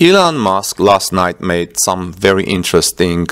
Elon Musk last night made some very interesting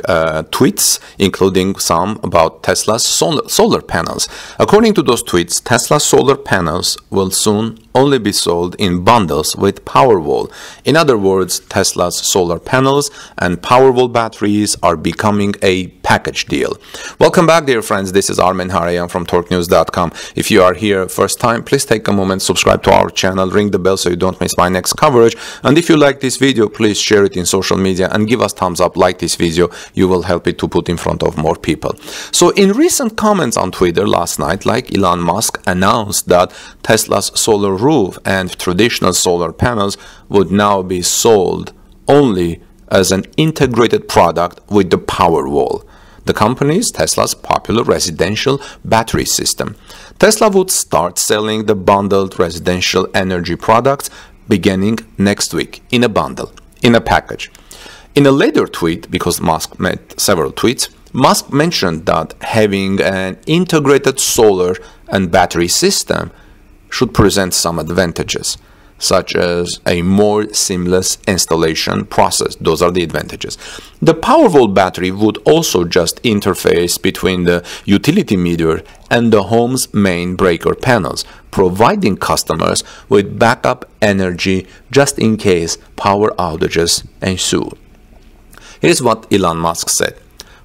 tweets, including some about Tesla's solar panels. According to those tweets, Tesla's solar panels will soon only be sold in bundles with Powerwall. In other words, Tesla's solar panels and Powerwall batteries are becoming a package deal. Welcome back, dear friends. This is Armen Hareyan from TorqueNews.com. If you are here first time, please take a moment, subscribe to our channel, ring the bell so you don't miss my next coverage. And if you like this video, please share it in social media and give us thumbs up. Like this video, you will help it to put in front of more people. So in recent comments on Twitter last night, Elon Musk announced that Tesla's Solar Roof and traditional solar panels would now be sold only as an integrated product with the Powerwall, the company's Tesla's popular residential battery system. Tesla would start selling the bundled residential energy products beginning next week, in a bundle, in a package. In a later tweet, because Musk made several tweets, Musk mentioned that having an integrated solar and battery system should present some advantages, such as a more seamless installation process. Those are the advantages. The Powerwall battery would also just interface between the utility meter and the home's main breaker panels, providing customers with backup energy just in case power outages ensue. Here's what Elon Musk said.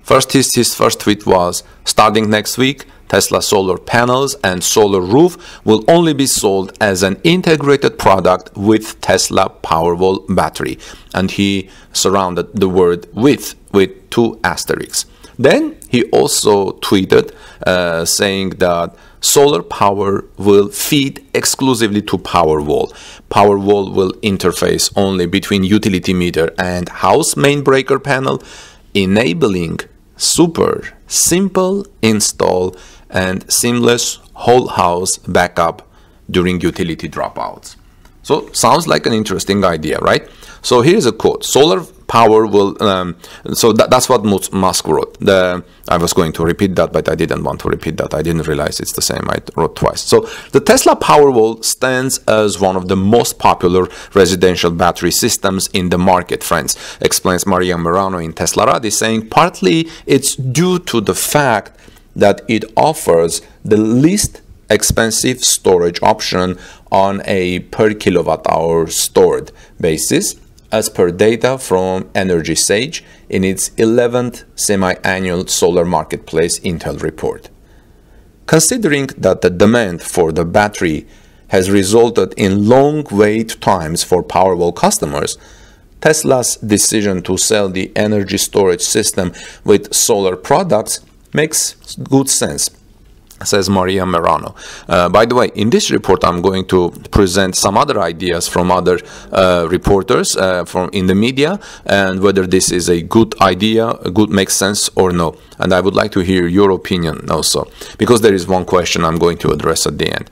First, his first tweet was, starting next week, Tesla solar panels and Solar Roof will only be sold as an integrated product with Tesla Powerwall battery. And he surrounded the word with two asterisks. Then he also tweeted saying that solar power will feed exclusively to Powerwall. Powerwall will interface only between utility meter and house main breaker panel, enabling super simple install and seamless whole house backup during utility dropouts. So sounds like an interesting idea, right? So here's a quote. Solar power will, that's what Musk wrote. I was going to repeat that, but I didn't want to repeat that. I didn't realize it's the same. I wrote twice. So the Tesla Powerwall stands as one of the most popular residential battery systems in the market, friends, explains Marianne Murano in Teslarati, saying partly it's due to the fact that it offers the least expensive storage option on a per kilowatt hour stored basis, as per data from Energy Sage in its 11th semi-annual solar marketplace Intel report. Considering that the demand for the battery has resulted in long wait times for Powerwall customers, Tesla's decision to sell the energy storage system with solar products makes good sense, says Maria Merano. By the way, in this report, I'm going to present some other ideas from other reporters from in the media, and whether this is a good idea, makes sense or no. And I would like to hear your opinion also, because there is one question I'm going to address at the end.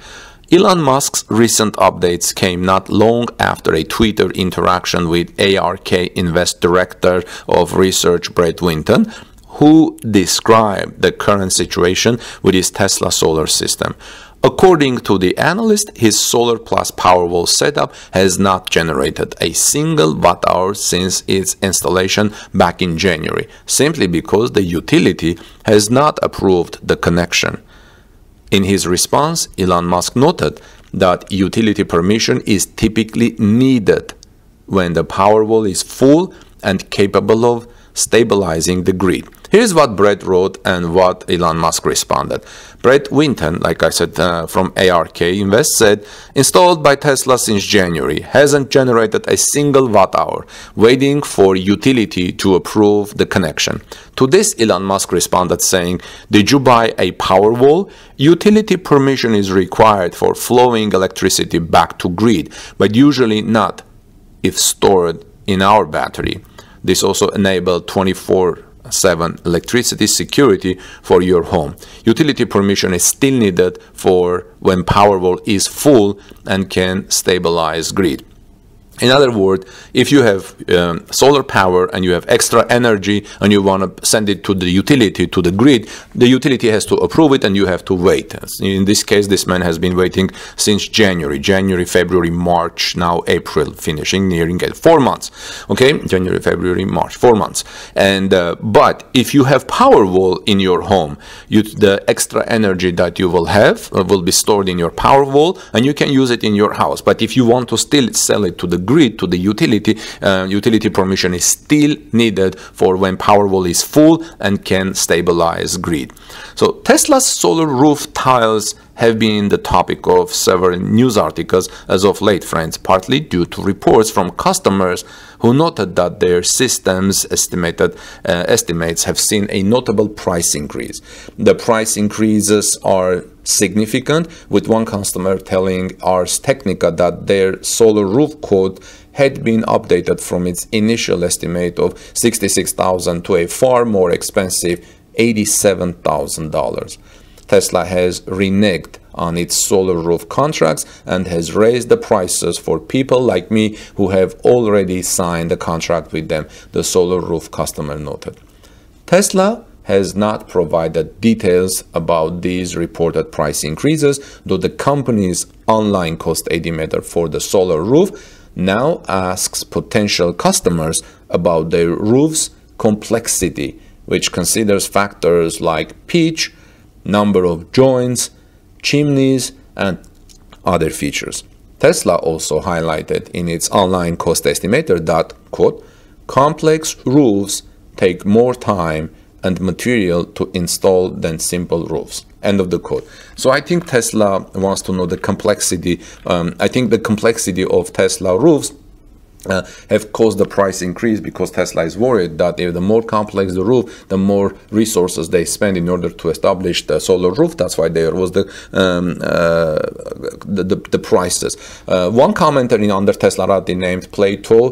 Elon Musk's recent updates came not long after a Twitter interaction with ARK Invest Director of Research Brett Winton, who described the current situation with his Tesla solar system. According to the analyst, his Solar Plus Powerwall setup has not generated a single watt-hour since its installation back in January, simply because the utility has not approved the connection. In his response, Elon Musk noted that utility permission is typically needed when the Powerwall is full and capable of stabilizing the grid. Here's what Brett wrote and what Elon Musk responded. Brett Winton, like I said, from ARK Invest, said, installed by Tesla since January, hasn't generated a single watt-hour, waiting for utility to approve the connection. To this, Elon Musk responded saying, did you buy a Powerwall? Utility permission is required for flowing electricity back to grid, but usually not if stored in our battery. This also enabled 24/7 electricity security for your home. Utility permission is still needed for when Powerwall is full and can stabilize grid. In other words, if you have solar power and you have extra energy and you want to send it to the utility, to the grid, the utility has to approve it and you have to wait. In this case, this man has been waiting since January, February, March, now April, finishing, nearing at 4 months. Okay, January, February, March, 4 months. And but if you have Powerwall in your home, the extra energy that you will have will be stored in your Powerwall and you can use it in your house. But if you want to still sell it to the grid, to the utility, utility permission is still needed for when Powerwall is full and can stabilize grid. So Tesla's solar roof tiles have been the topic of several news articles as of late, friends, partly due to reports from customers who noted that their systems estimates have seen a notable price increase. The price increases are significant, with one customer telling Ars Technica that their solar roof quote had been updated from its initial estimate of $66,000 to a far more expensive $87,000. Tesla has reneged on its solar roof contracts and has raised the prices for people like me who have already signed a contract with them, the solar roof customer noted. Tesla has not provided details about these reported price increases, though the company's online cost estimator for the solar roof now asks potential customers about their roof's complexity, which considers factors like pitch, number of joints, chimneys, and other features. Tesla also highlighted in its online cost estimator that, quote, complex roofs take more time and material to install than simple roofs, end of the quote. So I think Tesla wants to know the complexity. I think the complexity of Tesla roofs have caused the price increase because Tesla is worried that if the more complex the roof, the more resources they spend in order to establish the solar roof. That's why there was the prices. One commenter under Teslarati named Plato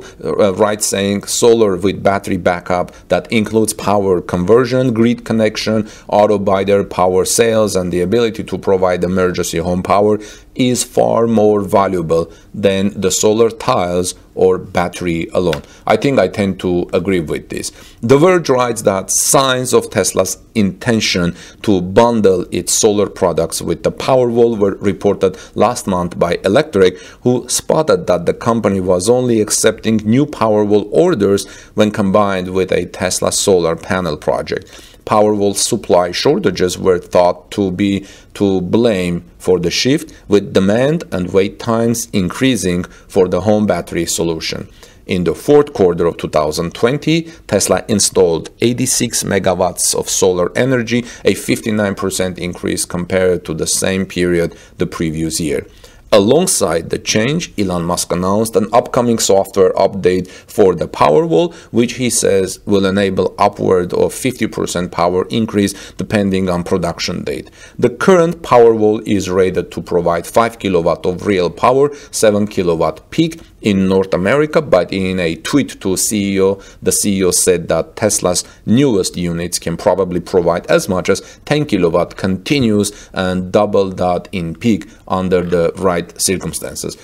writes saying, solar with battery backup that includes power conversion, grid connection, auto buyer power sales, and the ability to provide emergency home power is far more valuable than the solar tiles or battery alone. I think I tend to agree with this. The Verge writes that signs of Tesla's intention to bundle its solar products with the Powerwall were reported last month by Electrek, who spotted that the company was only accepting new Powerwall orders when combined with a Tesla solar panel project. Powerwall supply shortages were thought to be to blame for the shift, with demand and wait times increasing for the home battery solution. In the fourth quarter of 2020, Tesla installed 86 megawatts of solar energy, a 59% increase compared to the same period the previous year. Alongside the change, Elon Musk announced an upcoming software update for the Powerwall, which he says will enable upward of 50% power increase depending on production date. The current Powerwall is rated to provide 5 kilowatt of real power, 7 kilowatt peak in North America, but in a tweet to CEO, the CEO said that Tesla's newest units can probably provide as much as 10 kilowatt continuous and double that in peak under the right circumstances.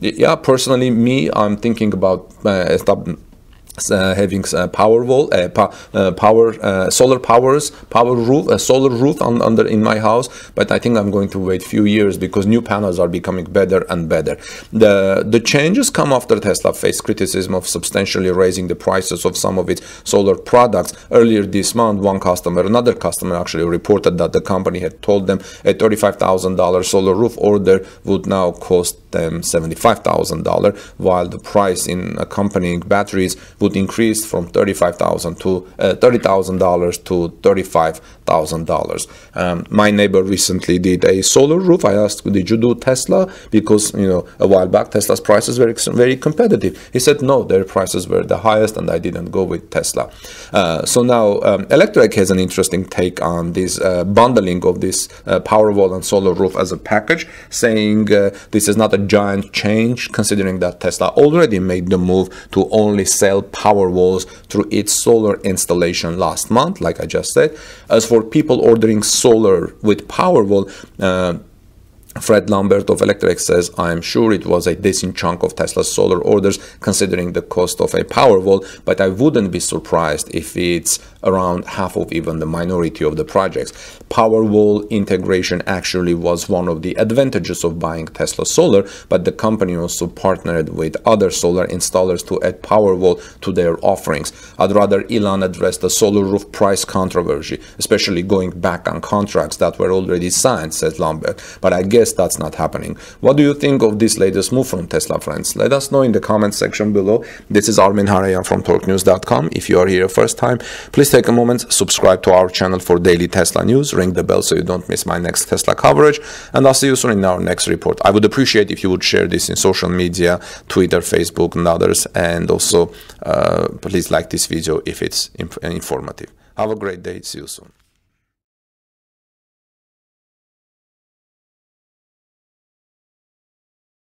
Yeah, personally, me, I'm thinking about having Powerwall, solar roof in my house, but I think I'm going to wait few years because new panels are becoming better and better. The changes come after Tesla faced criticism of substantially raising the prices of some of its solar products earlier this month. One customer, another customer, actually reported that the company had told them a $35,000 solar roof order would now cost them $75,000, while the price in accompanying batteries would increase from $35,000 to $30,000 to $35,000. My neighbor recently did a solar roof. I asked, "Did you do Tesla?" Because, you know, a while back Tesla's prices were very competitive. He said, "No, their prices were the highest, and I didn't go with Tesla." So now Electrek has an interesting take on this bundling of this Powerwall and solar roof as a package, saying this is not a giant change considering that Tesla already made the move to only sell Powerwalls through its solar installation last month, like I just said. As for people ordering solar with Powerwall, Fred Lambert of Electrek says, "I am sure it was a decent chunk of Tesla's solar orders considering the cost of a Powerwall, but I wouldn't be surprised if it's around half of even the minority of the projects. Powerwall integration actually was one of the advantages of buying Tesla Solar, but the company also partnered with other solar installers to add Powerwall to their offerings. I'd rather Elon address the Solar Roof price controversy, especially going back on contracts that were already signed," says Lambert. "But I guess that's not happening." What do you think of this latest move from Tesla, friends? Let us know in the comment section below. This is Armen Hareyan from TorqueNews.com. If you are here first time, please take a moment, subscribe to our channel for daily Tesla news, ring the bell so you don't miss my next Tesla coverage, and I'll see you soon in our next report. I would appreciate if you would share this in social media, Twitter, Facebook, and others, and also please like this video if it's informative. Have a great day. See you soon.